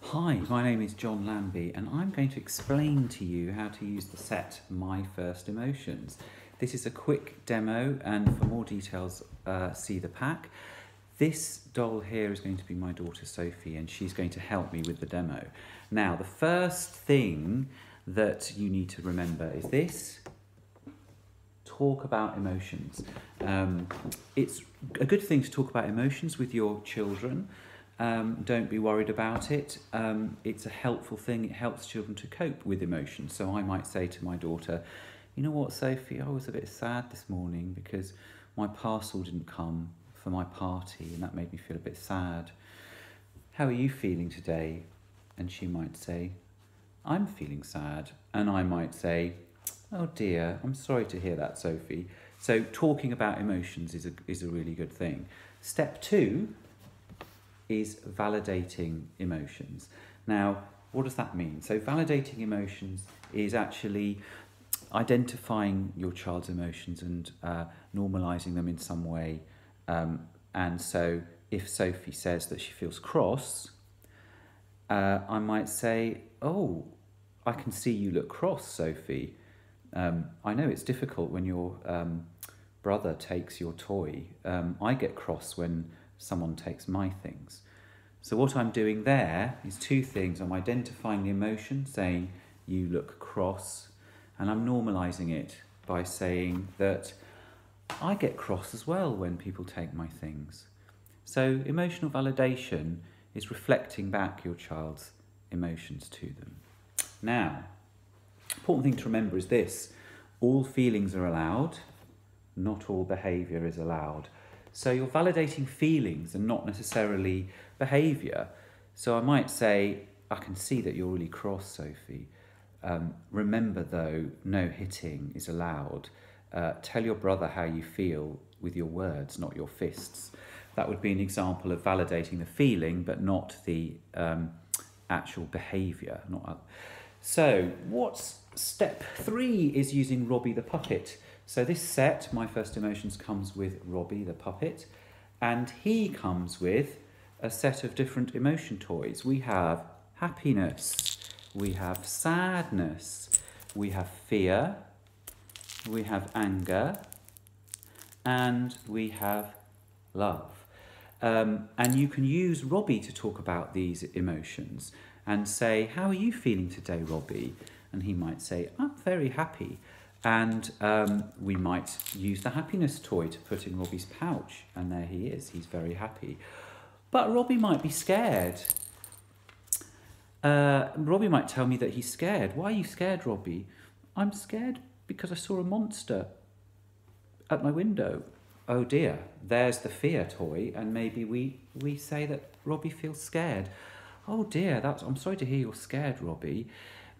Hi, my name is John Lambie and I'm going to explain to you how to use the set My First Emotions. This is a quick demo, and for more details see the pack. This doll here is going to be my daughter Sophie, and she's going to help me with the demo. Now, the first thing that you need to remember is this: talk about emotions. It's a good thing to talk about emotions with your children. Don't be worried about it. It's a helpful thing. It helps children to cope with emotions. So I might say to my daughter, you know what, Sophie, I was a bit sad this morning because my parcel didn't come for my party and that made me feel a bit sad. How are you feeling today? And she might say, I'm feeling sad. And I might say, oh dear, I'm sorry to hear that, Sophie. So talking about emotions is a really good thing. Step two is validating emotions. Now, what does that mean? So validating emotions is actually identifying your child's emotions and normalizing them in some way. And so if Sophie says that she feels cross, I might say, oh, I can see you look cross, Sophie. I know it's difficult when your brother takes your toy. I get cross when someone takes my things. So what I'm doing there is two things. I'm identifying the emotion, saying you look cross, and I'm normalizing it by saying that I get cross as well when people take my things. So emotional validation is reflecting back your child's emotions to them. Now, important thing to remember is this: all feelings are allowed, not all behavior is allowed. So you're validating feelings and not necessarily behaviour. So I might say, I can see that you're really cross, Sophie. Remember though, no hitting is allowed. Tell your brother how you feel with your words, not your fists. That would be an example of validating the feeling, but not the actual behaviour. So what's step three is using Robbie the puppet. So this set, My First Emotions, comes with Robbie the puppet, and he comes with a set of different emotion toys. We have happiness, we have sadness, we have fear, we have anger, and we have love. And you can use Robbie to talk about these emotions and say, how are you feeling today, Robbie? And he might say, I'm very happy. And we might use the happiness toy to put in Robbie's pouch, and there he is, he's very happy. But Robbie might be scared. Robbie might tell me that he's scared. Why are you scared, Robbie? I'm scared because I saw a monster at my window. Oh dear, there's the fear toy, and maybe we say that Robbie feels scared. Oh dear, I'm sorry to hear you're scared, Robbie.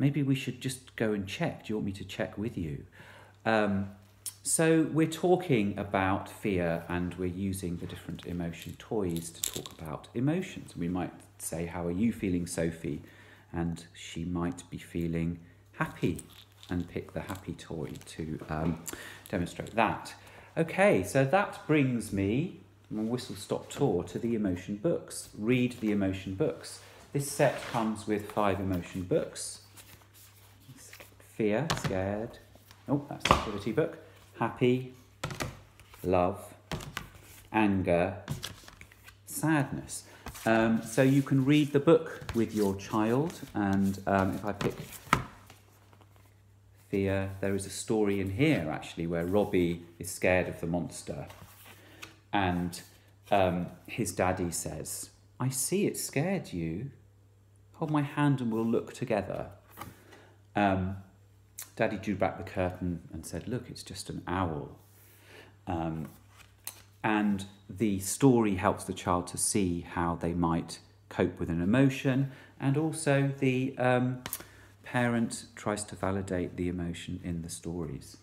Maybe we should just go and check. Do you want me to check with you? So we're talking about fear, and we're using the different emotion toys to talk about emotions. We might say, how are you feeling, Sophie? And she might be feeling happy, and pick the happy toy to demonstrate that. Okay, so that brings me, my whistle stop tour, to the emotion books. Read the emotion books. This set comes with 5 emotion books. Fear, scared, oh, that's the activity book. Happy, love, anger, sadness. So you can read the book with your child, and if I pick fear, there is a story in here actually where Robbie is scared of the monster, and his daddy says, I see it scared you. Hold my hand and we'll look together. Daddy drew back the curtain and said, look, it's just an owl. And the story helps the child to see how they might cope with an emotion. And also the parent tries to validate the emotion in the stories.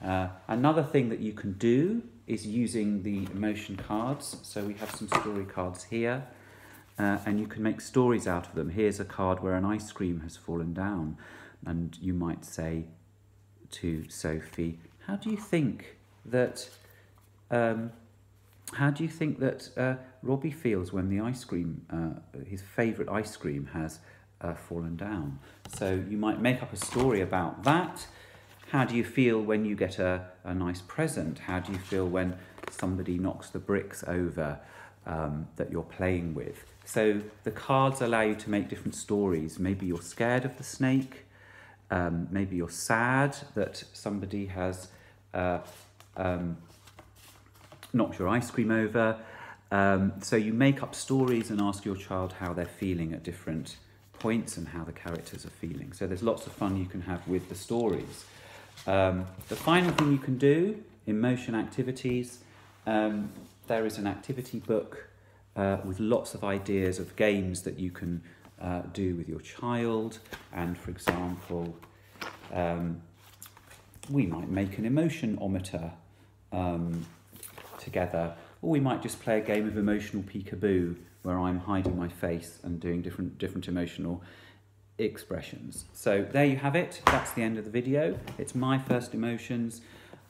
Another thing that you can do is using the emotion cards. So we have some story cards here. And you can make stories out of them. Here's a card where an ice cream has fallen down. And you might say to Sophie, how do you think that How do you think that Robbie feels when the ice cream, his favourite ice cream, has fallen down? So you might make up a story about that. How do you feel when you get a nice present? How do you feel when somebody knocks the bricks over that you're playing with? So the cards allow you to make different stories. Maybe you're scared of the snake. Maybe you're sad that somebody has knocked your ice cream over. So you make up stories and ask your child how they're feeling at different points and how the characters are feeling. So there's lots of fun you can have with the stories. The final thing you can do, emotion activities. There is an activity book with lots of ideas of games that you can do with your child. And for example, we might make an emotion-ometer together, or we might just play a game of emotional peekaboo where I'm hiding my face and doing different emotional expressions. So there you have it. That's the end of the video. It's My First Emotions.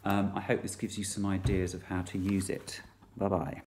I hope this gives you some ideas of how to use it. Bye-bye.